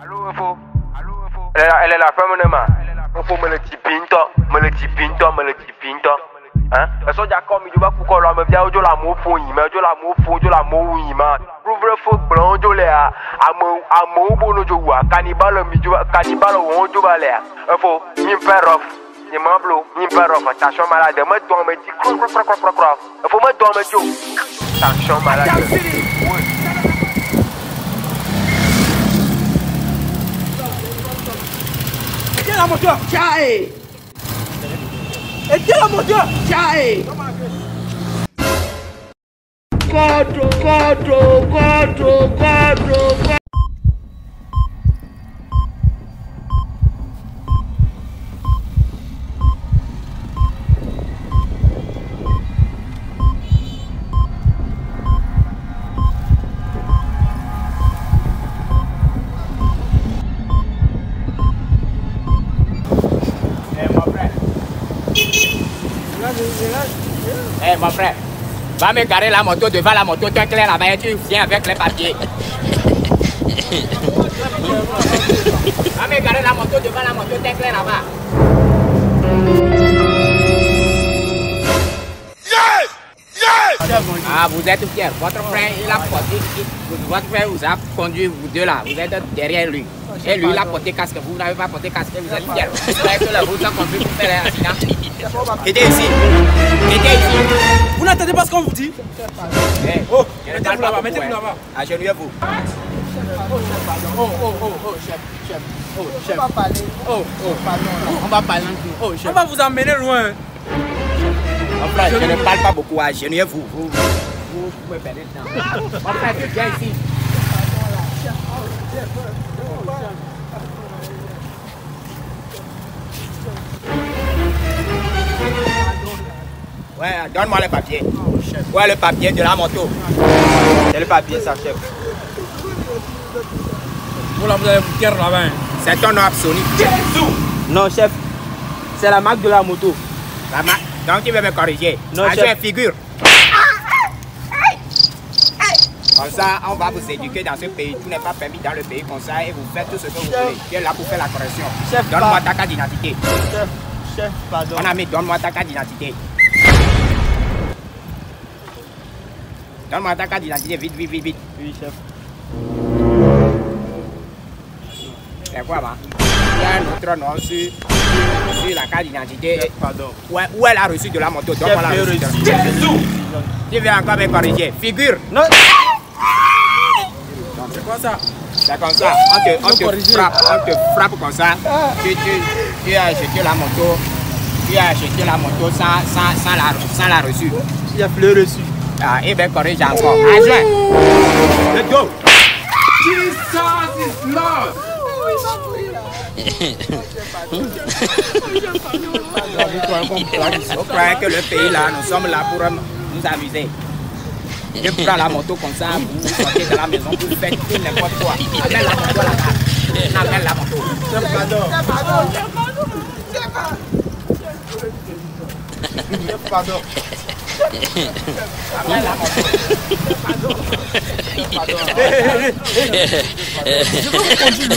Allô, info. Elle est la femme de ma. Faut me le tipinto. Hein? La soja comme il va pour qu'on me vient au l'amour pour ma. Rouvre faux blanc, jolea. Amour pour nous, joua. Cannibal, on joua l'air. Info, m'imperof. M'imperof. Attention malade. Mets-toi un petit croc. Faut mettre un petit. Attention malade. Tiens la moto, Cadre. Mon frère, va me garer la moto devant la moto, t'es clair là-bas et tu viens avec les papiers. Va me garer la moto devant la moto, t'es clair là-bas. Ah, vous êtes fiers. Votre frère, il a porté. Votre frère vous a conduit, vous deux là. Vous êtes derrière lui. Et lui, il a porté casque. Vous n'avez pas porté casque. Vous êtes fiers. Vous avez que la route a conduit pour faire l'accident. Était ici. Vous n'entendez pas ce qu'on vous dit? Oh, mettez-vous là-bas. Agenouillez-vous. Oh, chef. On va parler. On va vous emmener loin. Mon frère, je ne parle pas beaucoup, agenouillez-vous. Vous pouvez perdre le temps. Mon frère, tu viens ici. Ouais, donne-moi le papier. Ouais, le papier de la moto. C'est le papier, ça, chef. Vous là, vous avez vous tirer là-bas. C'est ton nom absolu. Non, chef. C'est la marque de la moto. La marque. Donc tu veux me corriger? Non, chef. Figure. Comme ça, on va vous éduquer dans ce pays. Tout n'est pas permis dans le pays comme ça et vous faites tout ce que vous voulez. Tu es là pour faire la correction. Donne-moi ta carte d'identité. Chef, pardon. Mon ami, donne-moi ta carte d'identité. Donne-moi ta carte d'identité, vite. Oui, chef. C'est quoi, bah? Il y a un autre nom sur la carte d'identité. Pardon. Où est la reçue de la moto? Donne-moi la reçue. Tu veux encore me corriger? Figure. Non. C'est quoi ça? C'est comme ça. On te frappe comme ça. Tu as jeté la moto. Sans la reçue. Il y a plus de reçu. Ah, et bien corrige encore. Adjoint. Let's go. Jesus is Lord. Vous croyez que le pays là, nous sommes là pour nous amuser. Je prends la moto comme ça, vous sortez de la maison, vous faites tout n'importe quoi. Amène la moto là-bas. Pardon. Je vais vous conduire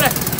loin.